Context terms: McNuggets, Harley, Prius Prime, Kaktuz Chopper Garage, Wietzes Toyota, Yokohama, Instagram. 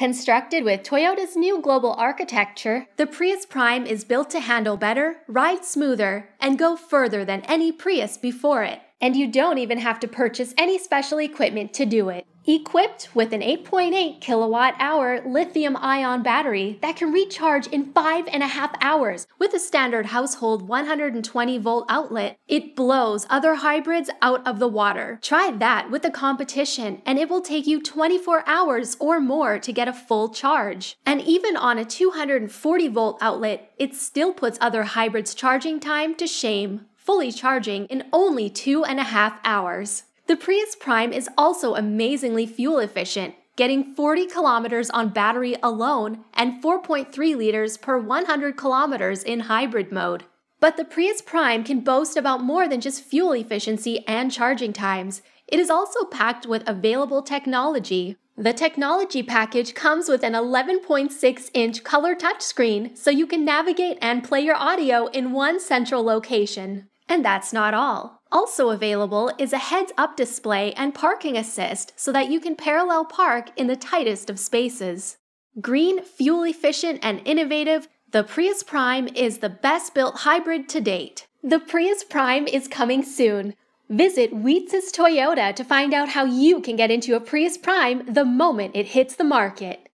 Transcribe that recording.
Constructed with Toyota's new global architecture, the Prius Prime is built to handle better, ride smoother, and go further than any Prius before it. And you don't even have to purchase any special equipment to do it. Equipped with an 8.8 kilowatt-hour lithium-ion battery that can recharge in 5.5 hours with a standard household 120-volt outlet, it blows other hybrids out of the water. Try that with the competition, and it will take you 24 hours or more to get a full charge. And even on a 240-volt outlet, it still puts other hybrids' charging time to shame, fully charging in only 2.5 hours. The Prius Prime is also amazingly fuel efficient, getting 40 kilometers on battery alone and 4.3 liters per 100 kilometers in hybrid mode. But the Prius Prime can boast about more than just fuel efficiency and charging times. It is also packed with available technology. The technology package comes with an 11.6-inch color touchscreen, so you can navigate and play your audio in one central location. And that's not all. Also available is a heads-up display and parking assist so that you can parallel park in the tightest of spaces. Green, fuel-efficient, and innovative, the Prius Prime is the best-built hybrid to date. The Prius Prime is coming soon. Visit Wietzes Toyota to find out how you can get into a Prius Prime the moment it hits the market.